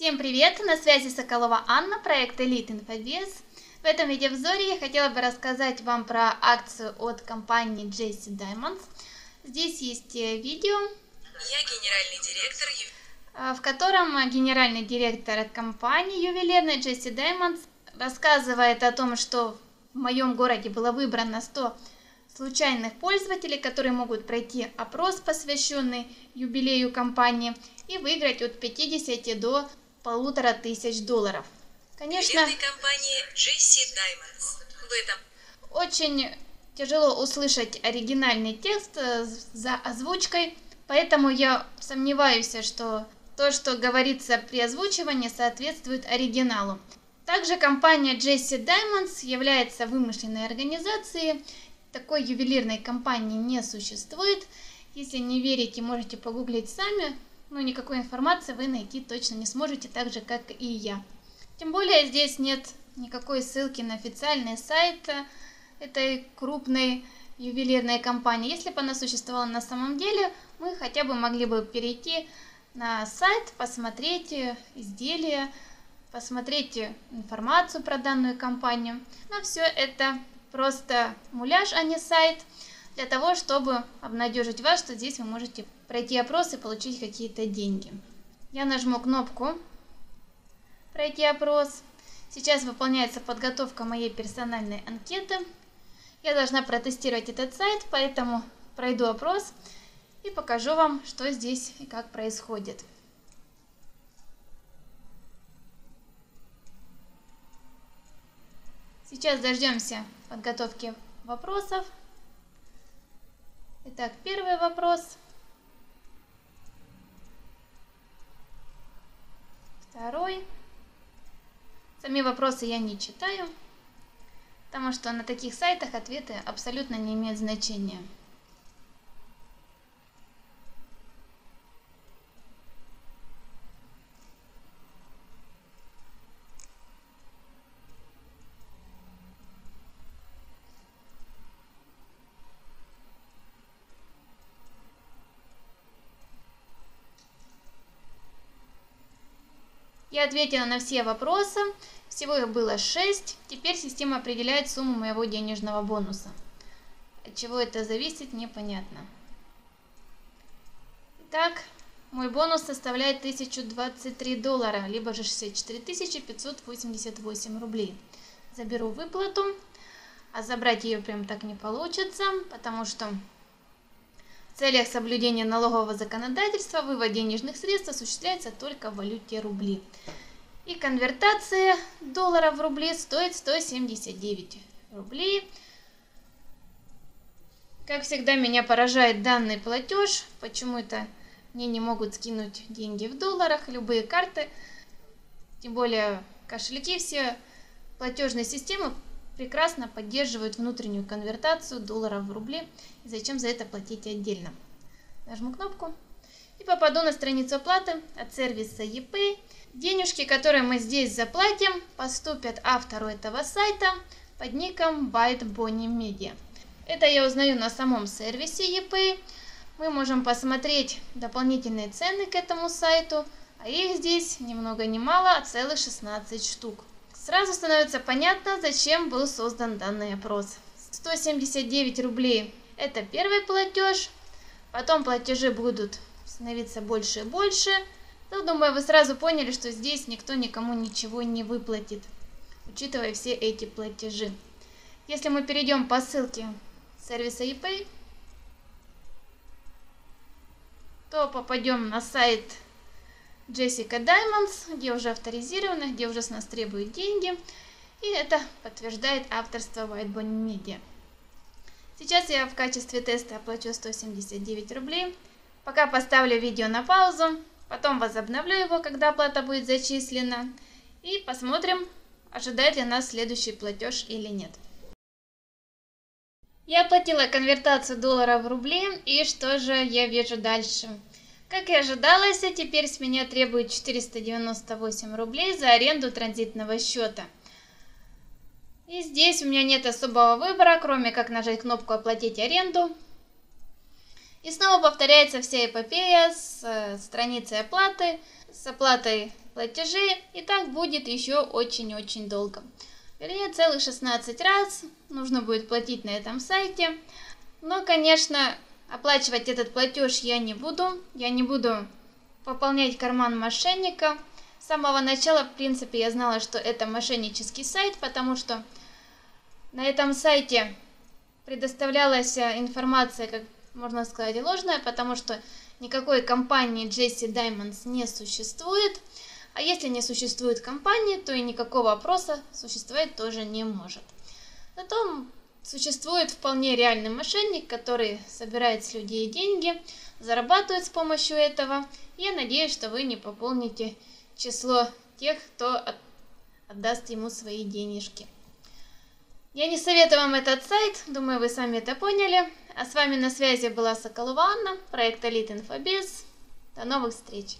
Всем привет! На связи Соколова Анна, проект Elite InfoBiz. В этом видеообзоре я хотела бы рассказать вам про акцию от компании Jesse Diamonds. Здесь есть видео, в котором генеральный директор компании ювелирной Jesse Diamonds рассказывает о том, что в моем городе было выбрано 100 случайных пользователей, которые могут пройти опрос, посвященный юбилею компании, и выиграть от 50 до 1500 долларов. Конечно, компании Jesse Diamonds. Очень тяжело услышать оригинальный текст за озвучкой, поэтому я сомневаюсь, что то, что говорится при озвучивании, соответствует оригиналу. Также компания Jesse Diamonds является вымышленной организацией. Такой ювелирной компании не существует. Если не верите, можете погуглить сами, но никакой информации вы найти точно не сможете, так же, как и я. Тем более, здесь нет никакой ссылки на официальный сайт этой крупной ювелирной компании. Если бы она существовала на самом деле, мы хотя бы могли бы перейти на сайт, посмотреть изделия, посмотреть информацию про данную компанию. Но все это просто муляж, а не сайт, для того, чтобы обнадежить вас, что здесь вы можете пройти опрос и получить какие-то деньги. Я нажму кнопку «Пройти опрос». Сейчас выполняется подготовка моей персональной анкеты. Я должна протестировать этот сайт, поэтому пройду опрос и покажу вам, что здесь и как происходит. Сейчас дождемся подготовки вопросов. Итак, первый вопрос. Второй. Сами вопросы я не читаю, потому что на таких сайтах ответы абсолютно не имеют значения. Я ответила на все вопросы, всего их было 6, теперь система определяет сумму моего денежного бонуса. От чего это зависит, непонятно. Итак, мой бонус составляет 1023 доллара, либо же 64 588 рублей. Заберу выплату, а забрать ее прям так не получится, потому что в целях соблюдения налогового законодательства вывод денежных средств осуществляется только в валюте рубли. И конвертация доллара в рубли стоит 179 рублей. Как всегда, меня поражает данный платеж. Почему-то мне не могут скинуть деньги в долларах, любые карты. Тем более кошельки, все платежные системы прекрасно поддерживают внутреннюю конвертацию долларов в рубли, и зачем за это платить отдельно. Нажму кнопку и попаду на страницу оплаты от сервиса ePay. Денежки, которые мы здесь заплатим, поступят автору этого сайта под ником BiteBoneyMedia. Это я узнаю на самом сервисе ePay. Мы можем посмотреть дополнительные цены к этому сайту, а их здесь ни много ни мало, а целых 16 штук. Сразу становится понятно, зачем был создан данный опрос. 179 рублей – это первый платеж, потом платежи будут становиться больше и больше. Но, думаю, вы сразу поняли, что здесь никто никому ничего не выплатит, учитывая все эти платежи. Если мы перейдем по ссылке сервиса ePay, то попадем на сайт Jesse Diamonds, где уже авторизировано, где уже с нас требуют деньги. И это подтверждает авторство WhiteBone Media. Сейчас я в качестве теста оплачу 179 рублей. Пока поставлю видео на паузу, потом возобновлю его, когда оплата будет зачислена. И посмотрим, ожидает ли нас следующий платеж или нет. Я оплатила конвертацию доллара в рубли, и что же я вижу дальше? Как и ожидалось, теперь с меня требуют 498 рублей за аренду транзитного счета. И здесь у меня нет особого выбора, кроме как нажать кнопку «Оплатить аренду». И снова повторяется вся эпопея с страницей оплаты, с оплатой платежи, и так будет еще очень-очень долго. Вернее, целых 16 раз нужно будет платить на этом сайте. Но, конечно, оплачивать этот платеж я не буду. Я не буду пополнять карман мошенника. С самого начала, в принципе, я знала, что это мошеннический сайт, потому что на этом сайте предоставлялась информация, как можно сказать, ложная, потому что никакой компании Jesse Diamonds не существует. А если не существует компании, то и никакого опроса существовать тоже не может. Зато существует вполне реальный мошенник, который собирает с людей деньги, зарабатывает с помощью этого. Я надеюсь, что вы не пополните число тех, кто отдаст ему свои денежки. Я не советую вам этот сайт, думаю, вы сами это поняли. А с вами на связи была Соколова Анна, проект Elite InfoBiz. До новых встреч!